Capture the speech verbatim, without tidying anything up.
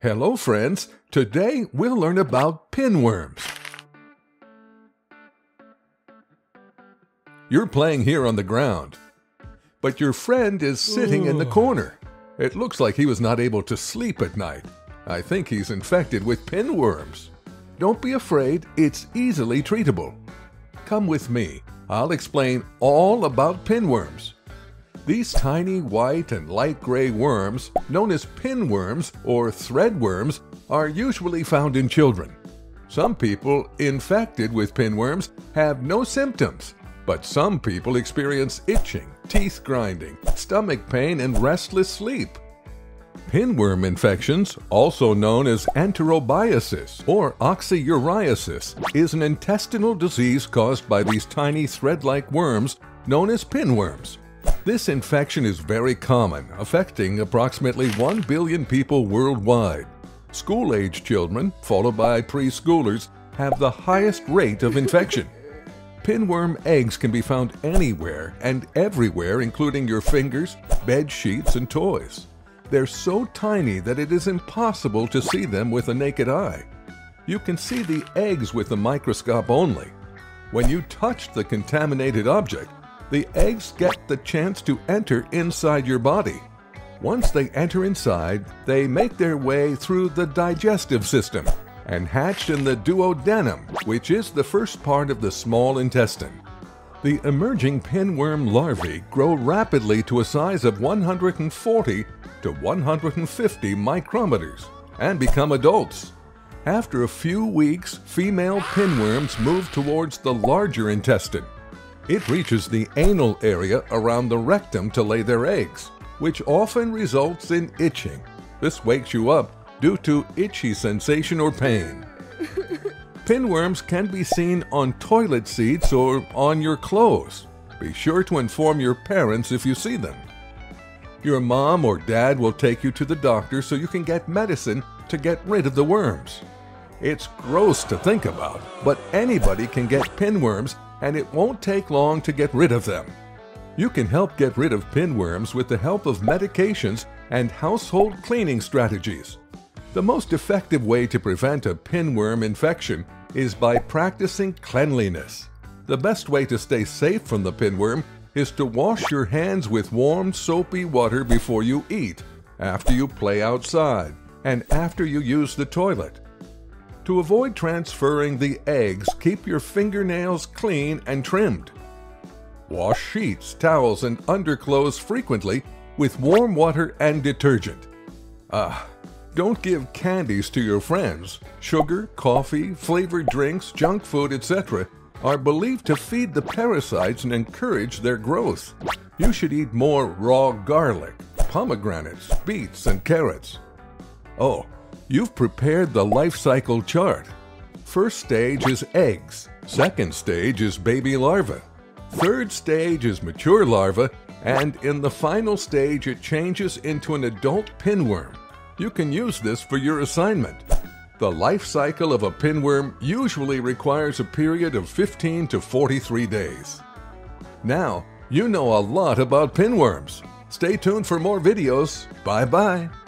Hello friends, today we'll learn about pinworms. You're playing here on the ground, but your friend is sitting Ooh. in the corner. It looks like he was not able to sleep at night. I think he's infected with pinworms. Don't be afraid, it's easily treatable. Come with me, I'll explain all about pinworms. These tiny white and light gray worms, known as pinworms or threadworms, are usually found in children. Some people infected with pinworms have no symptoms, but some people experience itching, teeth grinding, stomach pain, and restless sleep. Pinworm infections, also known as enterobiasis or oxyuriasis, is an intestinal disease caused by these tiny thread-like worms known as pinworms. This infection is very common, affecting approximately one billion people worldwide. School-age children, followed by preschoolers, have the highest rate of infection. Pinworm eggs can be found anywhere and everywhere, including your fingers, bed sheets, and toys. They're so tiny that it is impossible to see them with the naked eye. You can see the eggs with the microscope only. When you touch the contaminated object, the eggs get the chance to enter inside your body. Once they enter inside, they make their way through the digestive system and hatch in the duodenum, which is the first part of the small intestine. The emerging pinworm larvae grow rapidly to a size of one hundred forty to one hundred fifty micrometers and become adults. After a few weeks, female pinworms move towards the larger intestine. It reaches the anal area around the rectum to lay their eggs, which often results in itching. This wakes you up due to itchy sensation or pain. Pinworms can be seen on toilet seats or on your clothes. Be sure to inform your parents if you see them. Your mom or dad will take you to the doctor so you can get medicine to get rid of the worms. It's gross to think about, but anybody can get pinworms and it won't take long to get rid of them. You can help get rid of pinworms with the help of medications and household cleaning strategies. The most effective way to prevent a pinworm infection is by practicing cleanliness. The best way to stay safe from the pinworm is to wash your hands with warm, soapy water before you eat, after you play outside, and after you use the toilet. To avoid transferring the eggs, keep your fingernails clean and trimmed. Wash sheets, towels, and underclothes frequently with warm water and detergent. Ah, don't give candies to your friends. Sugar, coffee, flavored drinks, junk food, et cetera are believed to feed the parasites and encourage their growth. You should eat more raw garlic, pomegranates, beets, and carrots. Oh, you've prepared the life cycle chart. First stage is eggs. Second stage is baby larvae. Third stage is mature larvae. And in the final stage, it changes into an adult pinworm. You can use this for your assignment. The life cycle of a pinworm usually requires a period of fifteen to forty-three days. Now, you know a lot about pinworms. Stay tuned for more videos. Bye-bye.